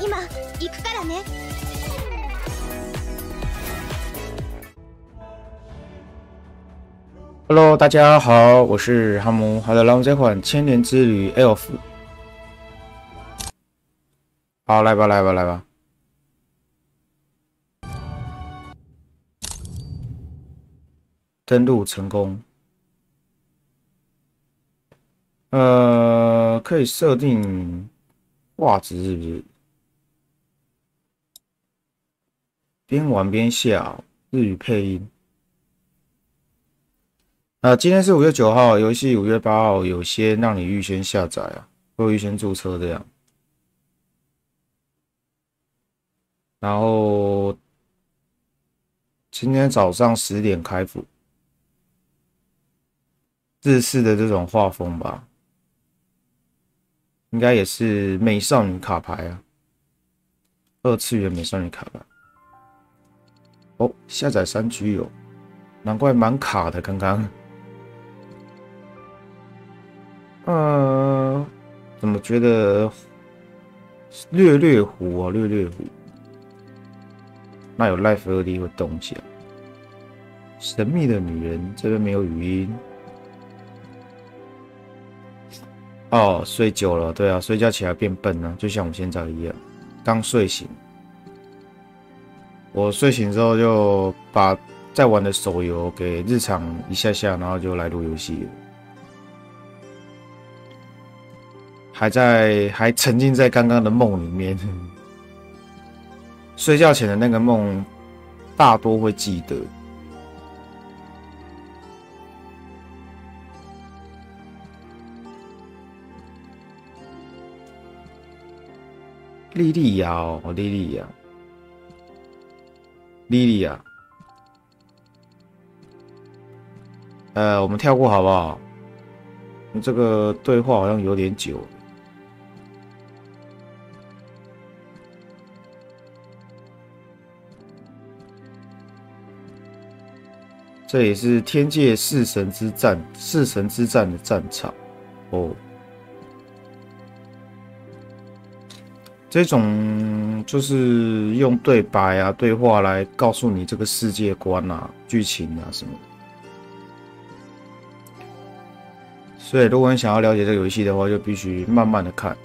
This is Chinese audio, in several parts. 今行くからね。Hello， 大家好，我是哈姆。好的，让我们这款《千年之旅》Elf。好，来吧，来吧，来吧。 登录成功。可以设定画质是不是？边玩边笑，日语配音。今天是5月9号，游戏5月8号有些让你预先下载啊，或预先注册这样。然后今天早上10点开服。 日式的这种画风吧，应该也是美少女卡牌啊，二次元美少女卡牌。哦，下载3G 有，难怪蛮卡的刚刚。怎么觉得略糊啊？略糊。那有 Life 2D 会动起来。神秘的女人这边没有语音。 哦，睡久了，对啊，睡觉起来变笨了，就像我现在一样，刚睡醒。我睡醒之后就把在玩的手游给日常一下下，然后就来录游戏了，还沉浸在刚刚的梦里面。睡觉前的那个梦，大多会记得。 莉莉亚哦，莉莉亚，我们跳过好不好？这个对话好像有点久。这也是天界四神之战的战场哦。 这种就是用对白啊、对话来告诉你这个世界观啊、剧情啊什么的。所以，如果你想要了解这个游戏的话，就必须慢慢的看。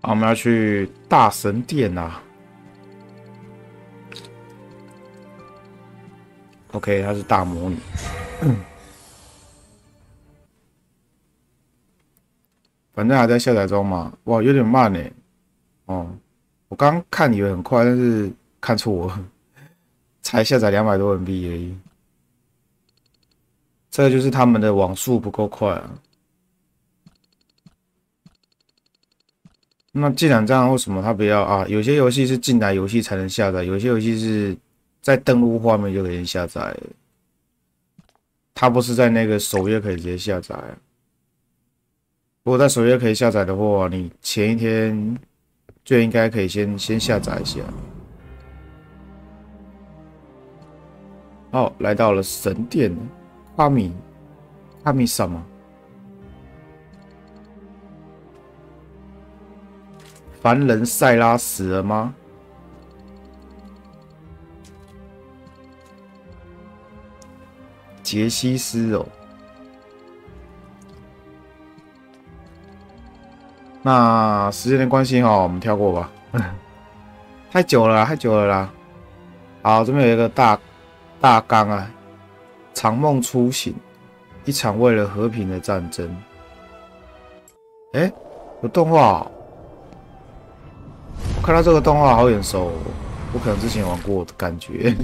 啊，我们要去大神殿啊。OK， 她是大魔女。反正还在下载中嘛。哇，有点慢欸。哦，我刚看以为很快，但是看错了，才下载200多MB 而已。这就是他们的网速不够快啊。 那既然这样，为什么他不要啊？有些游戏是进来游戏才能下载，有些游戏是在登录画面就可以下载。它不是在那个首页可以直接下载。如果在首页可以下载的话，你前一天就应该可以先下载一下。哦，来到了神殿，卡米什么？ 凡人塞拉死了吗？杰西斯哦，那时间的关系哈，我们跳过吧，太久了啦，太久了啦。好，这边有一个大纲啊，长梦初醒，一场为了和平的战争。欸，有动画哦。 看到这个动画好眼熟，我可能之前玩过的感觉，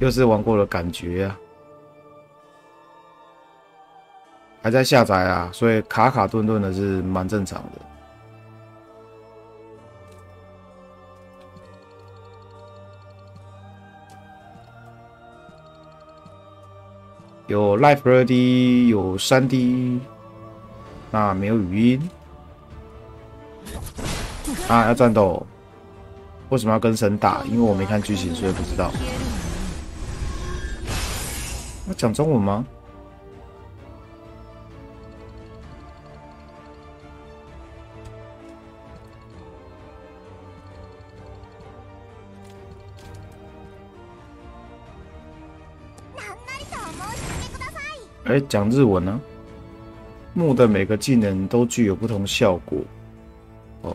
又是玩过的感觉啊！还在下载啊，所以卡卡顿顿的是蛮正常的。有 Live 2D， 有 3D， 那没有语音啊，要战斗。为什么要跟神打？因为我没看剧情，所以不知道。要讲中文吗？ 哎，讲日文呢、啊？木的每个技能都具有不同效果。哦，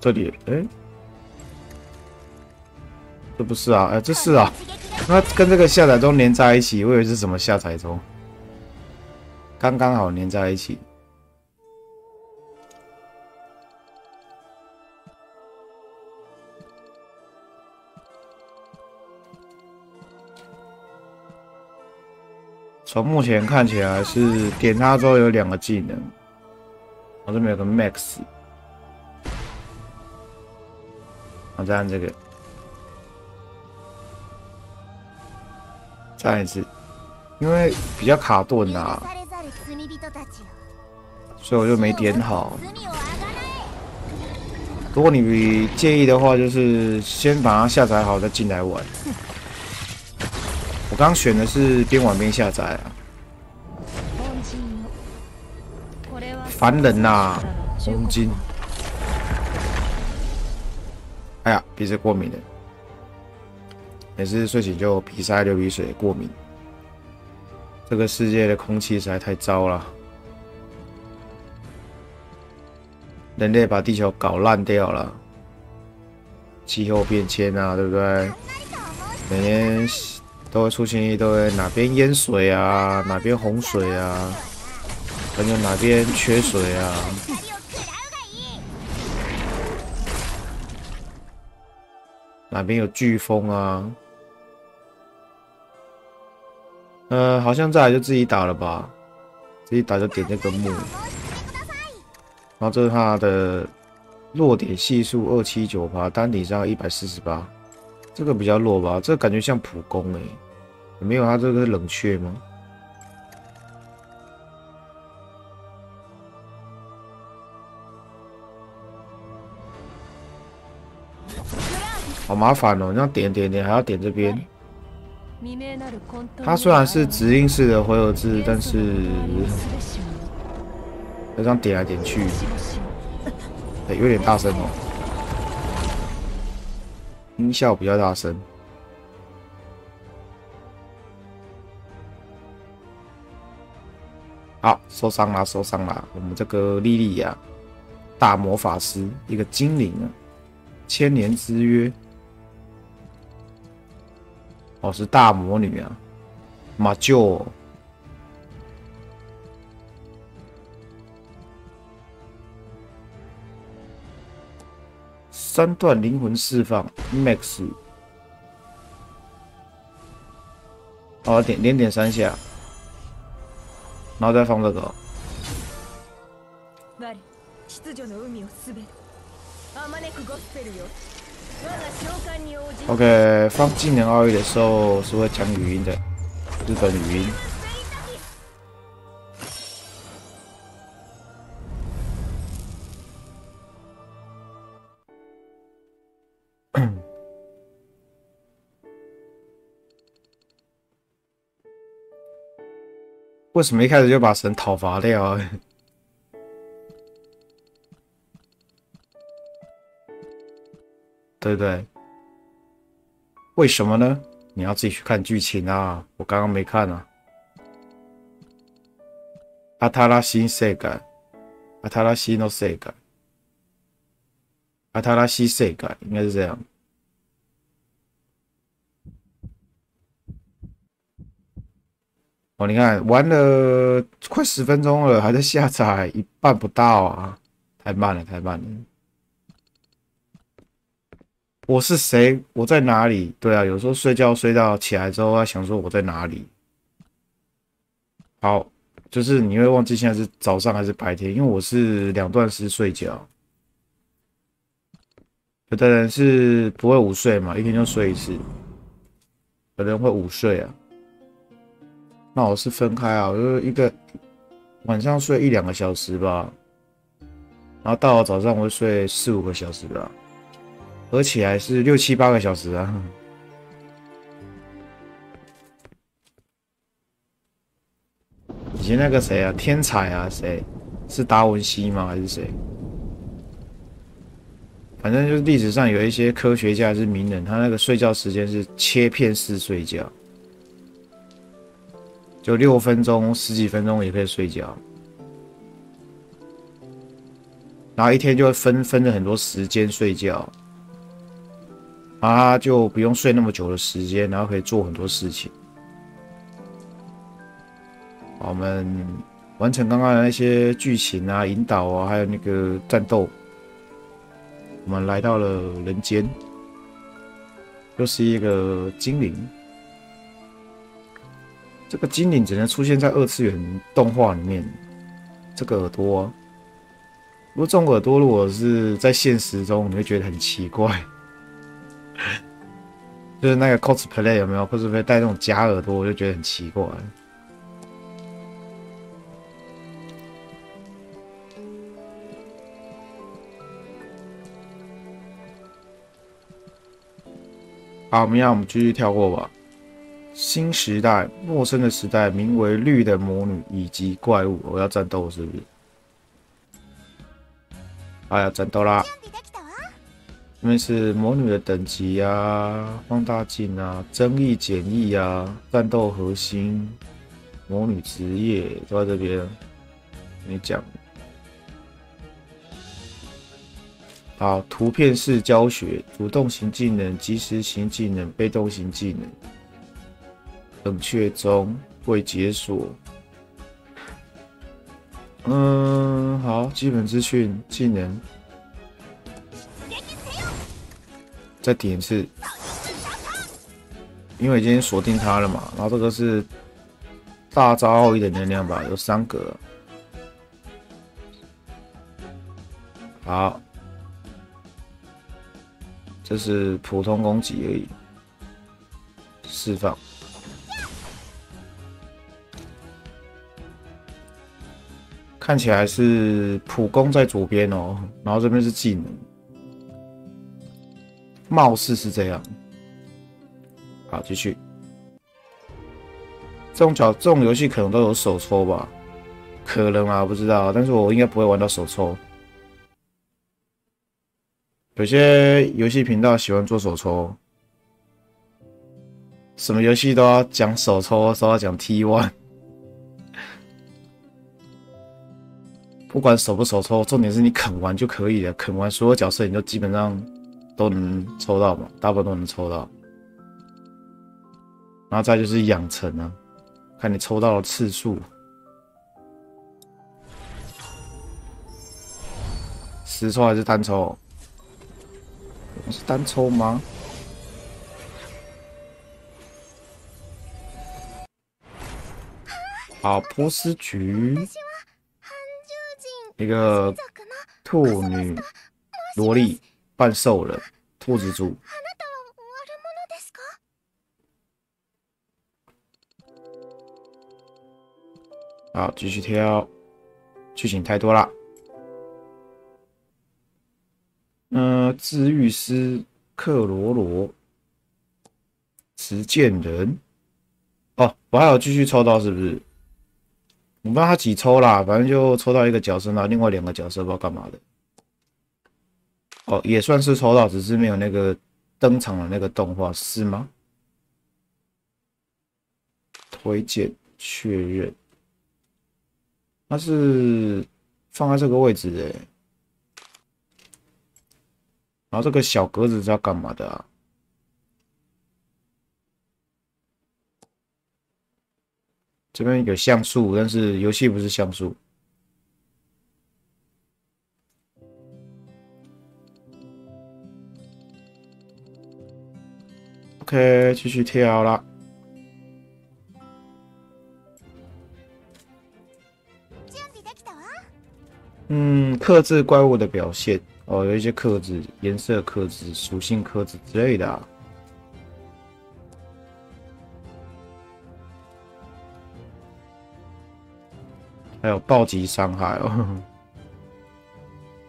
这里哎，这不是啊，哎，这是啊，那跟这个下载中连在一起，我以为是什么下载中，刚刚好连在一起。从目前看起来是点它之后有两个技能，我这边有个 max， 我再按这个，再按一次，因为比较卡顿啊，所以我就没点好。如果你介意的话，就是先把它下载好再进来玩。 我刚选的是边玩边下载啊，烦人呐、啊！黄金，哎呀，鼻子过敏了，每次睡醒就鼻塞、流鼻水、过敏。这个世界的空气实在太糟了，人类把地球搞烂掉了，气候变迁啊，对不对？每年。 都会出现一堆哪边淹水啊，哪边洪水啊，反正哪边缺水啊。哪边有飓风啊？好像再来就自己打了吧，自己打就点这个木，然后这是它的弱点系数279%，单体伤148，这个比较弱吧，这个感觉像普攻哎、欸。 没有，他这个是冷却吗？好麻烦哦，你要点点点，还要点这边。它虽然是指令式的回合制，但是要这样点来点去，哎，有点大声哦，音效比较大声。 好，受伤啦，受伤啦！我们这个莉莉亚，大魔法师，一个精灵啊，千年之约。哦，是大魔女啊，马厩。3段灵魂释放 ，max。哦，点连点3下。 然后再放这个、哦。OK， 放技能奥义的时候是会讲语音的，日本语音。为什么一开始就把神讨伐掉、啊？对不对？为什么呢？你要自己去看剧情啊！我刚刚没看啊。阿塔拉西世界，阿塔拉西诺世界，阿塔拉西世界应该是这样。 哦，你看，玩了快10分钟了，还在下载一半不到啊！太慢了，太慢了。我是谁？我在哪里？对啊，有时候睡觉睡到起来之后，要想说我在哪里。好，就是你会忘记现在是早上还是白天，因为我是2段式睡觉。有的人是不会午睡嘛，一天就睡一次；有的人会午睡啊。那我是分开啊，我就一个晚上睡1-2个小时吧，然后到了早上我会睡4-5个小时吧，合起来是6-7-8个小时啊。 以前那个谁啊，天才啊，谁是达文西吗？还是谁？反正就是历史上有一些科学家是名人，他那个睡觉时间是切片式睡觉，就6分钟、10几分钟也可以睡觉，然后一天就会分了很多时间睡觉，啊，就不用睡那么久的时间，然后可以做很多事情。 我们完成刚刚的那些剧情啊、引导啊，还有那个战斗。我们来到了人间，又是一个精灵。这个精灵只能出现在2次元动画里面。这个耳朵、啊，如果这种耳朵，如果是在现实中，你会觉得很奇怪。就是那个 cosplay 有没有 cosplay 戴那种假耳朵，我就觉得很奇怪。 好，我们继续跳过吧。新时代，陌生的时代，名为绿的魔女以及怪物。我要战斗是不是？哎呀，战斗啦！这边是魔女的等级啊，放大镜啊，增益减益啊，战斗核心，魔女职业都在这边。没讲。好，图片式教学，主动型技能、即时型技能、被动型技能。冷却中未解锁。嗯，好，基本资讯、技能。再点一次，因为已经锁定它了嘛。然后这个是大招后1点能量吧，有3个。好。 这是普通攻击而已，释放。看起来是普攻在左边哦，然后这边是技能，貌似是这样。好，继续。这种游戏可能都有手抽吧？可能啊，不知道，但是我应该不会玩到手抽。 有些游戏频道喜欢做手抽，什么游戏都要讲手抽，都要讲 T1， 不管手不手抽，重点是你肯玩就可以了。肯玩所有角色，你就基本上都能抽到嘛，大部分都能抽到。然后再就是养成啊，看你抽到的次数。 10抽还是单抽？ 是单抽吗？好，波斯菊，一个兔女萝莉半兽人兔子族。好，继续挑，剧情太多了。 治愈师克罗罗，持剑人。哦，我还有继续抽到是不是？我不知道他几抽啦，反正就抽到一个角色，然后另外2个角色不知道干嘛的。哦，也算是抽到，只是没有那个登场的那个动画是吗？推荐确认，它是放在这个位置的、欸。 然后这个小格子是要干嘛的啊？这边有像素，但是游戏不是像素。OK， 继续跳啦。嗯，克制怪物的表现。 哦，有一些克制、颜色克制、属性克制之类的、啊。还有暴击伤害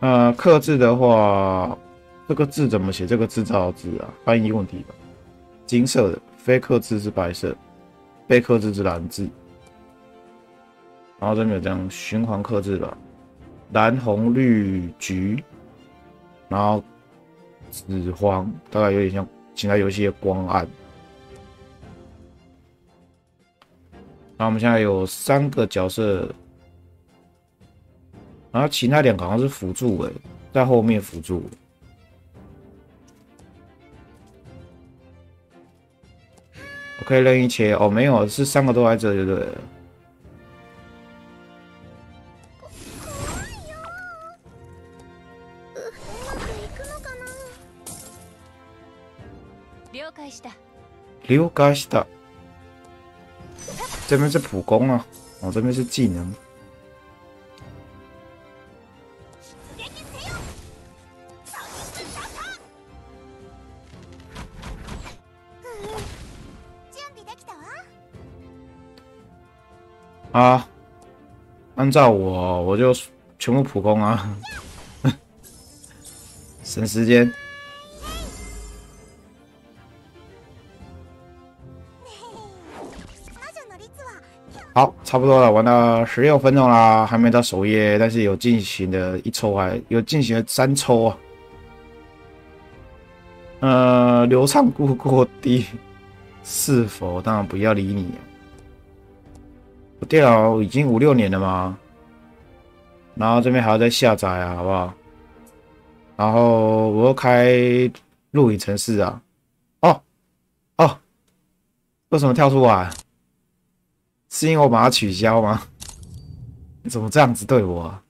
哦。克制的话，这个字怎么写？这个制造字啊，翻译问题吧。金色的，非克制是白色，被克制是蓝字。然后这边有这样循环克制吧，蓝、红、绿、橘，然后紫、黄，大概有点像其他游戏的光暗。 那我们现在有三个角色，然后其他两个好像是辅助诶，在后面辅助。我可以任意切哦，没有，是三个都在这就对了。了解した。 这边是普攻啊，哦，这边是技能。啊，按照我就全部普攻啊，省时间。 好，差不多了，玩了16分钟啦，还没到首页，但是有进行了一抽，还有进行了3抽啊。流畅度过低，是否当然不要理你、啊。我电脑已经5、6年了嘛，然后这边还要再下载啊，好不好？然后我又开录影程式啊，哦，为什么跳出来？ 是因为我把它取消吗？你怎么这样子对我啊？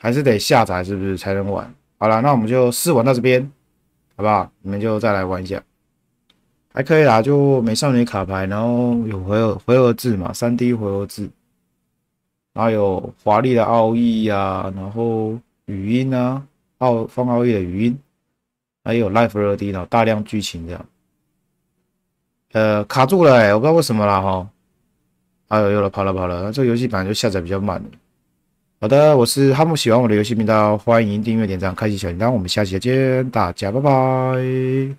还是得下载是不是才能玩？好啦，那我们就试玩到这边，好不好？你们就再来玩一下，还可以啦，就美少女卡牌，然后有回合制嘛，3D 回合制，然后有华丽的奥义啊，然后语音啊，放奥义的语音，还有 Live 2D， 然后大量剧情这样。 卡住了哎、欸，我不知道为什么啦哈。哎呦，有了，跑了。这个游戏本来就下载比较慢。好的，我是哈姆，喜欢我的游戏频道，欢迎订阅、点赞、开启小铃铛。我们下期再见，大家拜拜。